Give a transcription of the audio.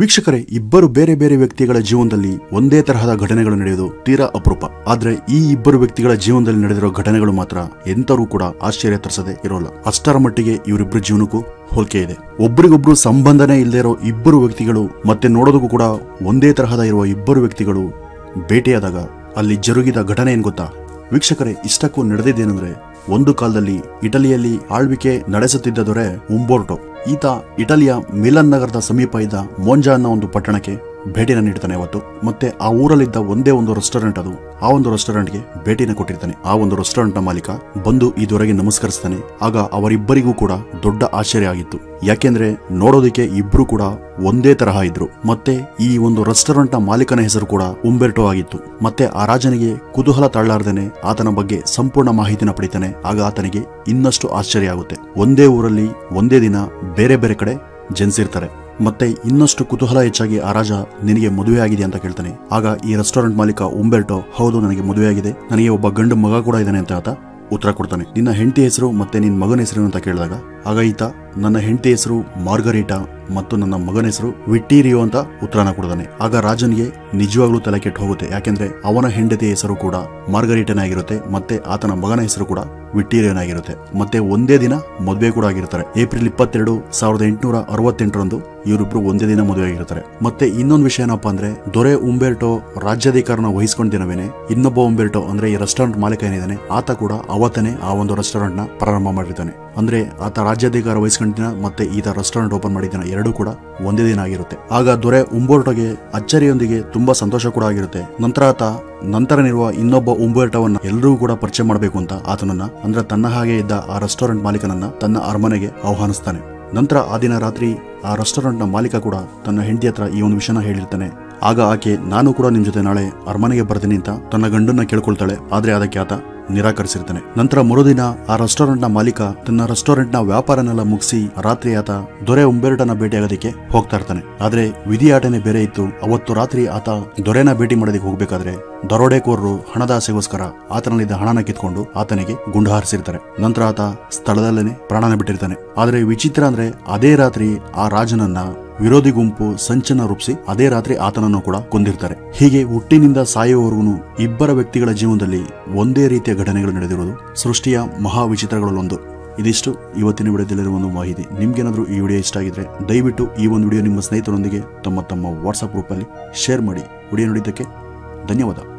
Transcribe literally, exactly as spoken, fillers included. ವೀಕ್ಷಕರೇ, ಇಬ್ಬರು ಬೇರೆ ಬೇರೆ ವ್ಯಕ್ತಿಗಳ ಜೀವನದಲ್ಲಿ ಒಂದೇ ತರಹದ ಘಟನೆಗಳು ನಡೆಯೋದು ತೀರಾ ಅಪರೂಪ. ಆದ್ರೆ ಈ ಇಬ್ಬರು ವ್ಯಕ್ತಿಗಳ ಜೀವನದಲ್ಲಿ ನಡೆದಿರೋ ಘಟನೆಗಳು ಮಾತ್ರ ಎಂತರೂ ಕೂಡ ಆಶ್ಚರ್ಯ ತರಿಸದೆ ಇರೋಲ್ಲ. ಅಷ್ಟರ ಮಟ್ಟಿಗೆ ಇವರಿಬ್ಬರ ಜೀವನಕ್ಕೂ ಹೋಲಿಕೆ ಇದೆ. ಒಬ್ಬರಿಗೊಬ್ರು ಸಂಬಂಧನೇ ಇಲ್ಲದೆ ಇರೋ ಇಬ್ಬರು ವ್ಯಕ್ತಿಗಳು ಮತ್ತೆ ನೋಡೋದಕ್ಕೂ ಕೂಡ ಒಂದೇ ತರಹದ ಇರುವ ಇಬ್ಬರು ವ್ಯಕ್ತಿಗಳು ಭೇಟಿಯಾದಾಗ ಅಲ್ಲಿ ಜರುಗಿದ ಘಟನೆ ಏನ್ ಗೊತ್ತಾ ವೀಕ್ಷಕರೇ? ಇಷ್ಟಕ್ಕೂ ನಡೆದಿದ್ದೇನೆಂದ್ರೆ, ಒಂದು ಕಾಲದಲ್ಲಿ ಇಟಲಿಯಲ್ಲಿ ಆಳ್ವಿಕೆ ನಡೆಸುತ್ತಿದ್ದ ದೊರೆ ಉಂಬೋರ್ಟೋ, ಈತ ಇಟಲಿಯ ಮಿಲನ್ ನಗರದ ಸಮೀಪ ಇದ್ದ ಮೋಂಜಾ ಅನ್ನೋ ಒಂದು ಪಟ್ಟಣಕ್ಕೆ ಭೇಟಿನ ನೀಡ್ತಾನೆ ಅವತ್ತು. ಮತ್ತೆ ಆ ಊರಲ್ಲಿದ್ದ ಒಂದೇ ಒಂದು ರೆಸ್ಟೋರೆಂಟ್ ಅದು, ಆ ಒಂದು ರೆಸ್ಟೋರೆಂಟ್ಗೆ ಭೇಟಿನ ಕೊಟ್ಟಿರ್ತಾನೆ. ಆ ಒಂದು ರೆಸ್ಟೋರೆಂಟ್ ನ ಮಾಲೀಕ ಬಂದು ಈ ದೊರೆಗೆ ನಮಸ್ಕರಿಸ್ತಾನೆ. ಆಗ ಅವರಿಬ್ಬರಿಗೂ ಕೂಡ ದೊಡ್ಡ ಆಶ್ಚರ್ಯ ಆಗಿತ್ತು. ಯಾಕೆಂದ್ರೆ ನೋಡೋದಕ್ಕೆ ಇಬ್ರು ಕೂಡ ಒಂದೇ ತರಹ ಇದ್ರು. ಮತ್ತೆ ಈ ಒಂದು ರೆಸ್ಟೋರೆಂಟ್ ನ ಮಾಲೀಕನ ಹೆಸರು ಕೂಡ ಉಂಬೆರ್ಟೋ ಆಗಿತ್ತು. ಮತ್ತೆ ಆ ರಾಜನಿಗೆ ಕುತೂಹಲ ತಾಳಲಾರ್ದೇನೆ ಆತನ ಬಗ್ಗೆ ಸಂಪೂರ್ಣ ಮಾಹಿತಿನ ಪಡಿತಾನೆ. ಆಗ ಆತನಿಗೆ ಇನ್ನಷ್ಟು ಆಶ್ಚರ್ಯ ಆಗುತ್ತೆ. ಒಂದೇ ಊರಲ್ಲಿ ಒಂದೇ ದಿನ ಬೇರೆ ಬೇರೆ ಕಡೆ ಜನಿಸಿರ್ತಾರೆ. ಮತ್ತೆ ಇನ್ನಷ್ಟು ಕುತೂಹಲ ಹೆಚ್ಚಾಗಿ ಆ ರಾಜ ನಿನಗೆ ಮದುವೆ ಆಗಿದೆ ಅಂತ ಕೇಳ್ತಾನೆ. ಆಗ ಈ ರೆಸ್ಟೋರೆಂಟ್ ಮಾಲೀಕ ಉಂಬೆರ್ಟೋ, ಹೌದು ನನಗೆ ಮದುವೆ ಆಗಿದೆ, ನನಗೆ ಒಬ್ಬ ಗಂಡು ಮಗ ಕೂಡ ಇದ್ದಾನೆ ಅಂತ ಆತ ಉತ್ತರ ಕೊಡ್ತಾನೆ. ನಿನ್ನ ಹೆಂಡತಿ ಹೆಸರು ಮತ್ತೆ ನಿನ್ನ ಮಗನ ಹೆಸರು ಅಂತ ಕೇಳಿದಾಗ ಆಗ ಈತ ನನ್ನ ಹೆಂಡತಿ ಹೆಸರು ಮಾರ್ಗರೀಟಾ ಮತ್ತು ನನ್ನ ಮಗನ ಹೆಸರು ವಿಟ್ಟೀರಿಯೋ ಅಂತ ಉತ್ತರನ ಕೊಡ್ತಾನೆ. ಆಗ ರಾಜನಿಗೆ ನಿಜವಾಗ್ಲೂ ತಲೆ ಕೆಟ್ಟು ಹೋಗುತ್ತೆ. ಯಾಕೆಂದ್ರೆ ಅವನ ಹೆಂಡತಿಯ ಹೆಸರು ಕೂಡ ಮಾರ್ಗರೀಟನಾಗಿರುತ್ತೆ, ಮತ್ತೆ ಆತನ ಮಗನ ಹೆಸರು ಕೂಡ ವಿಟ್ಟೀರಿಯೋನಾಗಿರುತ್ತೆ. ಮತ್ತೆ ಒಂದೇ ದಿನ ಮದುವೆ ಕೂಡ ಆಗಿರ್ತಾರೆ. ಏಪ್ರಿಲ್ ಇಪ್ಪತ್ತೆರಡು ಸಾವಿರದ ಎಂಟುನೂರ ಅರವತ್ತೆಂಟರಂದು ಇವರಿಬ್ರು ಒಂದೇ ದಿನ ಮದುವೆ ಆಗಿರ್ತಾರೆ. ಮತ್ತೆ ಇನ್ನೊಂದು ವಿಷಯ ಏನಪ್ಪಾ ಅಂದ್ರೆ, ದೊರೆ ಉಂಬೆರ್ಟೋ ರಾಜ್ಯಾಧಿಕಾರನ ವಹಿಸ್ಕೊಂಡ ದಿನವೇನೆ ಇನ್ನೊಬ್ಬ ಉಂಬೆರ್ಟೋ ಅಂದ್ರೆ ಈ ರೆಸ್ಟೋರೆಂಟ್ ಮಾಲೀಕ ಏನಿದ್ದಾನೆ ಆತ ಕೂಡ ಅವತ್ತನೇ ಆ ಒಂದು ರೆಸ್ಟೋರೆಂಟ್ ನ ಪ್ರಾರಂಭ ಮಾಡಿರ್ತಾನೆ. ಅಂದ್ರೆ ಆತ ರಾಜ್ಯಾಧಿಕಾರ ವಹಿಸ್ಕೊಂಡ ದಿನ ಮತ್ತೆ ಈತ ರೆಸ್ಟೋರೆಂಟ್ ಓಪನ್ ಮಾಡಿದ ದಿನ ಎರಡೂ ಕೂಡ ಒಂದೇ ದಿನ ಆಗಿರುತ್ತೆ. ಆಗ ದೊರೆ ಉಂಬೆರ್ಟೋಗೆ ಅಚ್ಚರಿಯೊಂದಿಗೆ ತುಂಬಾ ಸಂತೋಷ ಕೂಡ ಆಗಿರುತ್ತೆ. ನಂತರ ಆತ ನಂತರನಿರುವ ಇನ್ನೊಬ್ಬ ಉಂಬೆರ್ಟೋವನ್ನ ಎಲ್ಲರಿಗೂ ಕೂಡ ಪರಿಚಯ ಮಾಡಬೇಕು ಅಂತ ಆತನನ್ನ ಅಂದ್ರೆ ತನ್ನ ಹಾಗೆ ಇದ್ದ ಆ ರೆಸ್ಟೋರೆಂಟ್ ಮಾಲೀಕನನ್ನ ತನ್ನ ಅರಮನೆಗೆ ಆಹ್ವಾನಿಸ್ತಾನೆ. ನಂತರ ಆ ದಿನ ರಾತ್ರಿ ಆ ರೆಸ್ಟೋರೆಂಟ್ ನ ಮಾಲೀಕ ಕೂಡ ತನ್ನ ಹೆಂಡತಿ ಹತ್ರ ಈ ಒಂದು ವಿಷಯನ ಹೇಳಿರ್ತಾನೆ. ಆಗ ಆಕೆ ನಾನು ಕೂಡ ನಿಮ್ ಜೊತೆ ನಾಳೆ ಅರಮನೆಗೆ ಬರ್ತೀನಿ ಅಂತ ತನ್ನ ಗಂಡನ್ನ ಕೇಳ್ಕೊಳ್ತಾಳೆ. ಆದ್ರೆ ಅದಕ್ಕೆ ಆತ ನಿರಾಕರಿಸಿರ್ತಾನೆ. ನಂತರ ಮರುದಿನ ಆ ರೆಸ್ಟೋರೆಂಟ್ ನ ಮಾಲೀಕ ತನ್ನ ರೆಸ್ಟೋರೆಂಟ್ ನ ವ್ಯಾಪಾರನೆಲ್ಲ ಮುಗಿಸಿ ರಾತ್ರಿ ಆತ ದೊರೆ ಉಂಬೆರ್ಟೋನ ಭೇಟಿಯಾಗೋದಕ್ಕೆ ಹೋಗ್ತಾ ಇರ್ತಾನೆ. ಆದ್ರೆ ವಿಧಿಯಾಟನೆ ಬೇರೆ ಇತ್ತು. ಅವತ್ತು ರಾತ್ರಿ ಆತ ದೊರೆನ ಭೇಟಿ ಮಾಡೋದಕ್ಕೆ ಹೋಗ್ಬೇಕಾದ್ರೆ ದರೋಡೆಕೋರರು ಹಣದ ಆಸೆಗೋಸ್ಕರ ಆತನಲ್ಲಿದ್ದ ಹಣನ ಕಿತ್ಕೊಂಡು ಆತನಿಗೆ ಗುಂಡು ಹಾರಿಸಿರ್ತಾರೆ. ನಂತರ ಆತ ಸ್ಥಳದಲ್ಲೇನೆ ಪ್ರಾಣನ ಬಿಟ್ಟಿರ್ತಾನೆ. ಆದ್ರೆ ವಿಚಿತ್ರ ಅಂದ್ರೆ, ಅದೇ ರಾತ್ರಿ ಆ ರಾಜನನ್ನ ವಿರೋಧಿ ಗುಂಪು ಸಂಚನ ರೂಪಿಸಿ ಅದೇ ರಾತ್ರಿ ಆತನನ್ನು ಕೂಡ ಕೊಂದಿರ್ತಾರೆ. ಹೀಗೆ ಹುಟ್ಟಿನಿಂದ ಸಾಯುವವರೆಗೂ ಇಬ್ಬರ ವ್ಯಕ್ತಿಗಳ ಜೀವನದಲ್ಲಿ ಒಂದೇ ರೀತಿಯ ಘಟನೆಗಳು ನಡೆದಿರುವುದು ಸೃಷ್ಟಿಯ ಮಹಾವಿಚಿತ್ರಗಳಲ್ಲೊಂದು. ಇದಿಷ್ಟು ಇವತ್ತಿನ ವಿಡಿಯೋದಲ್ಲಿರುವ ಒಂದು ಮಾಹಿತಿ. ನಿಮ್ಗೇನಾದ್ರೂ ಈ ವಿಡಿಯೋ ಇಷ್ಟ ಆಗಿದ್ರೆ ದಯವಿಟ್ಟು ಈ ಒಂದು ವಿಡಿಯೋ ನಿಮ್ಮ ಸ್ನೇಹಿತರೊಂದಿಗೆ ತಮ್ಮ ತಮ್ಮ ವಾಟ್ಸ್ಆಪ್ ಗ್ರೂಪಲ್ಲಿ ಶೇರ್ ಮಾಡಿ. ವಿಡಿಯೋ ನೋಡಿದ್ದಕ್ಕೆ ಧನ್ಯವಾದ.